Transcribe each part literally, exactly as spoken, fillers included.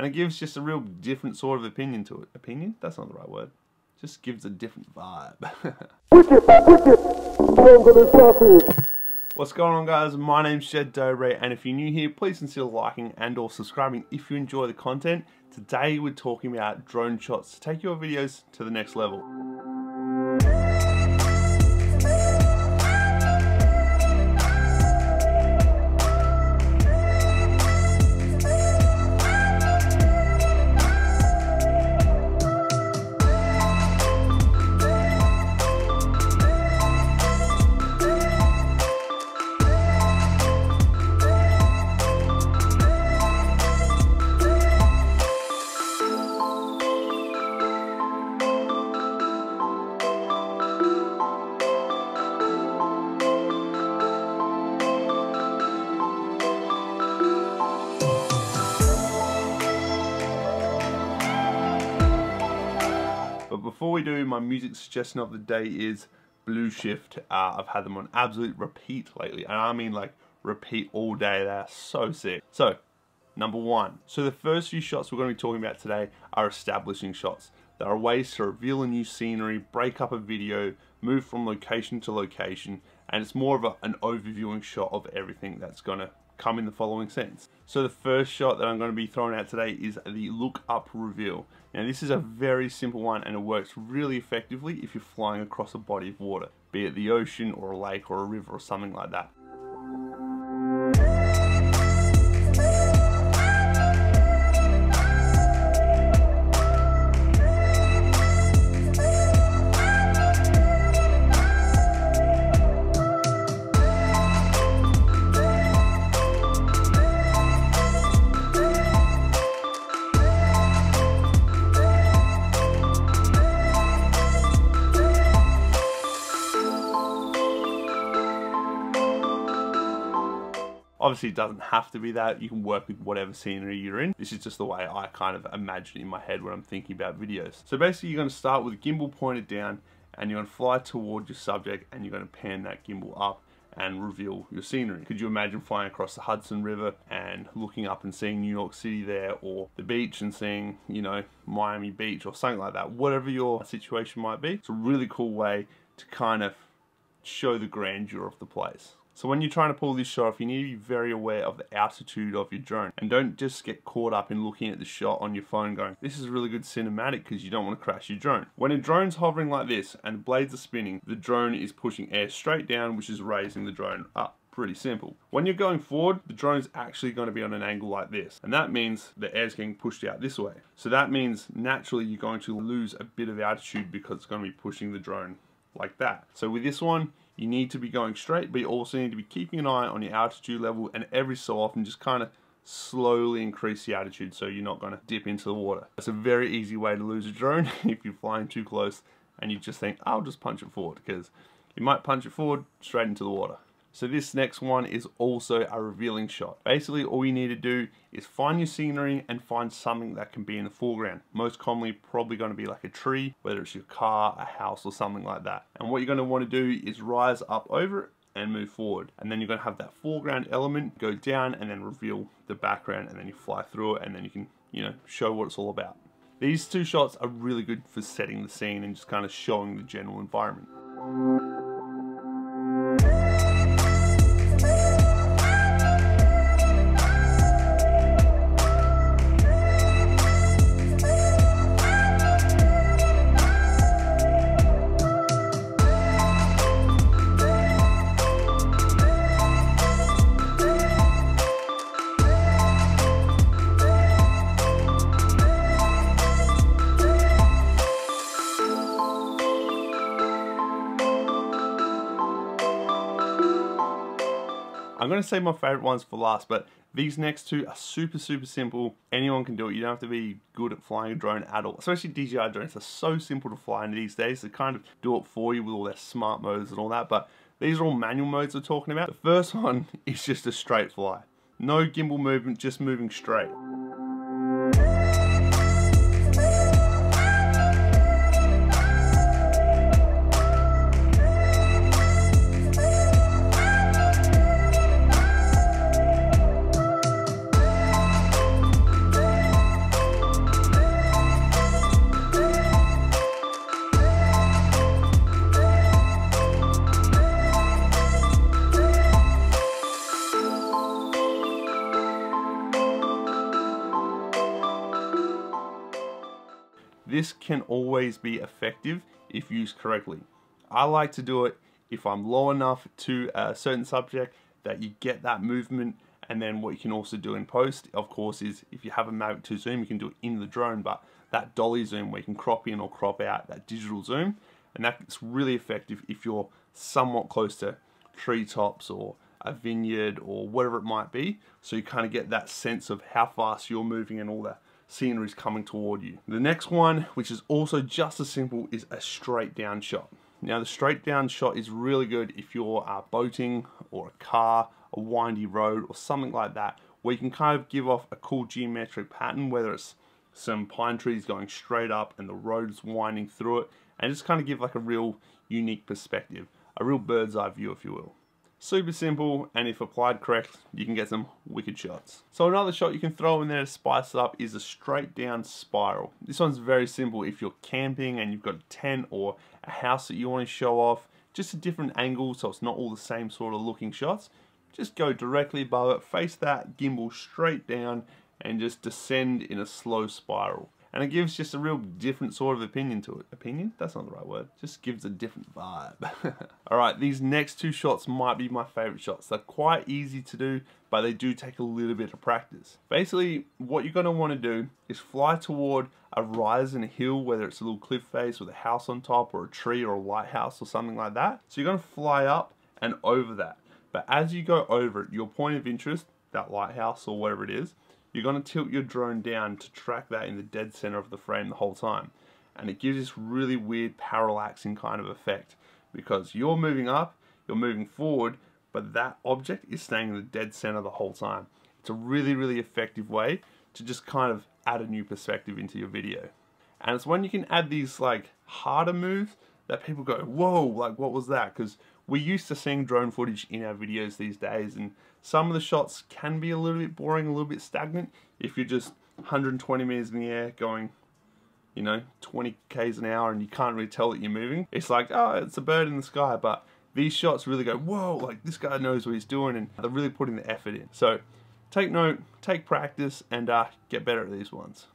and it gives just a real different sort of opinion to it. Opinion? That's not the right word. Just gives a different vibe. What's going on, guys? My name's Jed Dobre, and if you're new here, please consider liking and or subscribing if you enjoy the content. Today we're talking about drone shots to take your videos to the next level. Before we do, my music suggestion of the day is Blue Shift. Uh, I've had them on absolute repeat lately, and I mean like repeat all day. They're so sick. So, number one. So the first few shots we're going to be talking about today are establishing shots. There are ways to reveal a new scenery, break up a video, move from location to location, and it's more of a, an overviewing shot of everything that's going to come in the following sense. So the first shot that I'm going to be throwing out today is the look up reveal. Now this is a very simple one, and it works really effectively if you're flying across a body of water, be it the ocean or a lake or a river or something like that. Obviously it doesn't have to be that, you can work with whatever scenery you're in. This is just the way I kind of imagine it in my head when I'm thinking about videos. So basically you're going to start with the gimbal pointed down, and you're going to fly toward your subject, and you're going to pan that gimbal up and reveal your scenery. Could you imagine flying across the Hudson River and looking up and seeing New York City there, or the beach and seeing, you know, Miami Beach or something like that, whatever your situation might be. It's a really cool way to kind of show the grandeur of the place. So when you're trying to pull this shot off, you need to be very aware of the altitude of your drone, and don't just get caught up in looking at the shot on your phone going, this is really good cinematic, because you don't want to crash your drone. When a drone's hovering like this and blades are spinning, the drone is pushing air straight down, which is raising the drone up. Pretty simple. When you're going forward, the drone's actually going to be on an angle like this, and that means the air's getting pushed out this way. So that means naturally you're going to lose a bit of altitude because it's going to be pushing the drone like that. So with this one, you need to be going straight, but you also need to be keeping an eye on your altitude level, and every so often just kind of slowly increase the altitude so you're not going to dip into the water. It's a very easy way to lose a drone if you're flying too close and you just think, I'll just punch it forward, because you might punch it forward straight into the water. So this next one is also a revealing shot. Basically all you need to do is find your scenery and find something that can be in the foreground. Most commonly probably going to be like a tree, whether it's your car, a house or something like that. And what you're going to want to do is rise up over it and move forward. And then you're going to have that foreground element go down and then reveal the background, and then you fly through it, and then you can, you know, show what it's all about. These two shots are really good for setting the scene and just kind of showing the general environment. I'm going to save my favorite ones for last, but these next two are super, super simple. Anyone can do it. You don't have to be good at flying a drone at all. Especially D J I drones are so simple to fly in these days. They kind of do it for you with all their smart modes and all that, but these are all manual modes we're talking about. The first one is just a straight fly. No gimbal movement, just moving straight. This can always be effective if used correctly. I like to do it if I'm low enough to a certain subject that you get that movement, and then what you can also do in post, of course, is if you have a Mavic two Zoom, you can do it in the drone, but that dolly zoom where you can crop in or crop out, that digital zoom, and that's really effective if you're somewhat close to treetops or a vineyard or whatever it might be, so you kind of get that sense of how fast you're moving and all that scenery is coming toward you. The next one, which is also just as simple, is a straight down shot. Now the straight down shot is really good if you're uh, boating or a car, a windy road or something like that, where you can kind of give off a cool geometric pattern, whether it's some pine trees going straight up and the road's winding through it, and just kind of give like a real unique perspective, a real bird's eye view if you will. Super simple, and if applied correct, you can get some wicked shots. So another shot you can throw in there to spice it up is a straight down spiral. This one's very simple if you're camping and you've got a tent or a house that you want to show off, just a different angle so it's not all the same sort of looking shots. Just go directly above it, face that gimbal straight down and just descend in a slow spiral. And it gives just a real different sort of opinion to it. Opinion? That's not the right word. Just gives a different vibe. Alright, these next two shots might be my favourite shots. They're quite easy to do, but they do take a little bit of practice. Basically, what you're going to want to do is fly toward a rise in a hill, whether it's a little cliff face with a house on top or a tree or a lighthouse or something like that. So you're going to fly up and over that. But as you go over it, your point of interest, that lighthouse or whatever it is, you're going to tilt your drone down to track that in the dead center of the frame the whole time. And it gives this really weird parallaxing kind of effect because you're moving up, you're moving forward, but that object is staying in the dead center the whole time. It's a really, really effective way to just kind of add a new perspective into your video. And it's when you can add these like harder moves that people go, whoa, like what was that? Because we're used to seeing drone footage in our videos these days, and some of the shots can be a little bit boring, a little bit stagnant if you're just one hundred twenty meters in the air going, you know, twenty k's an hour and you can't really tell that you're moving. It's like, oh, it's a bird in the sky, but these shots really go, whoa, like this guy knows what he's doing and they're really putting the effort in. So take note, take practice, and uh, get better at these ones.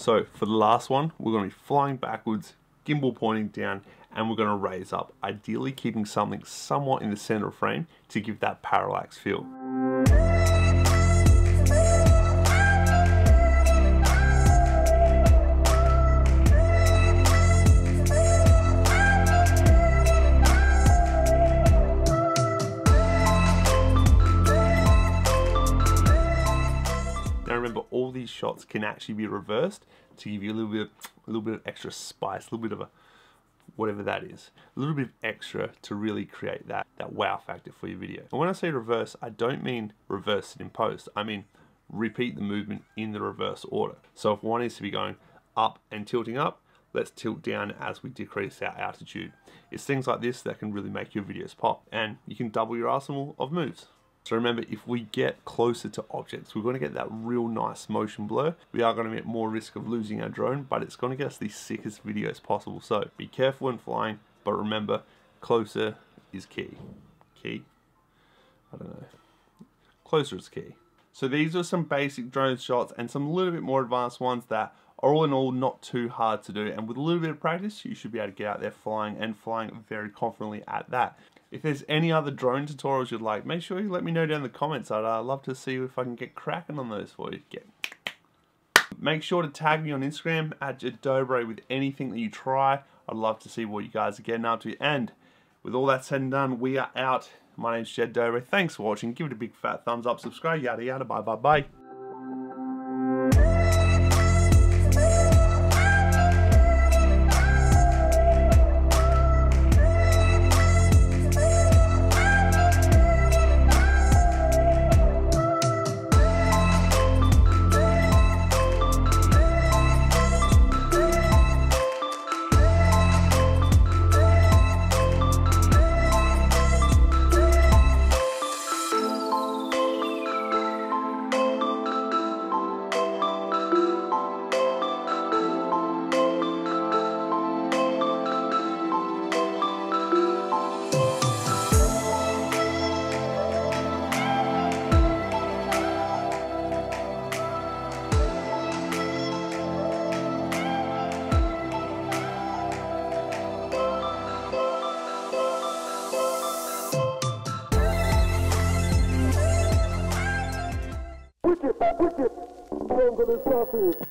So for the last one, we're going to be flying backwards, gimbal pointing down, and we're going to raise up, ideally keeping something somewhat in the center of frame to give that parallax feel. All these shots can actually be reversed to give you a little bit of, a little bit of extra spice, a little bit of a whatever that is, a little bit of extra to really create that that wow factor for your video. And when I say reverse, I don't mean reverse it in post. I mean repeat the movement in the reverse order. So if one is to be going up and tilting up, let's tilt down as we decrease our altitude. It's things like this that can really make your videos pop, and you can double your arsenal of moves. So remember, if we get closer to objects, we're going to get that real nice motion blur. We are going to get more risk of losing our drone, but it's going to get us the sickest videos possible. So be careful when flying, but remember, closer is key. Key? I don't know. Closer is key. So these are some basic drone shots and some little bit more advanced ones that are all in all not too hard to do. And with a little bit of practice, you should be able to get out there flying and flying very confidently at that. If there's any other drone tutorials you'd like, make sure you let me know down in the comments. I'd uh, love to see if I can get cracking on those for you. Get. Make sure to tag me on Instagram at Jed Dobre with anything that you try. I'd love to see what you guys are getting up to. And with all that said and done, we are out. My name's Jed Dobre. Thanks for watching. Give it a big fat thumbs up. Subscribe. Yada yada. Bye bye bye. Southeast.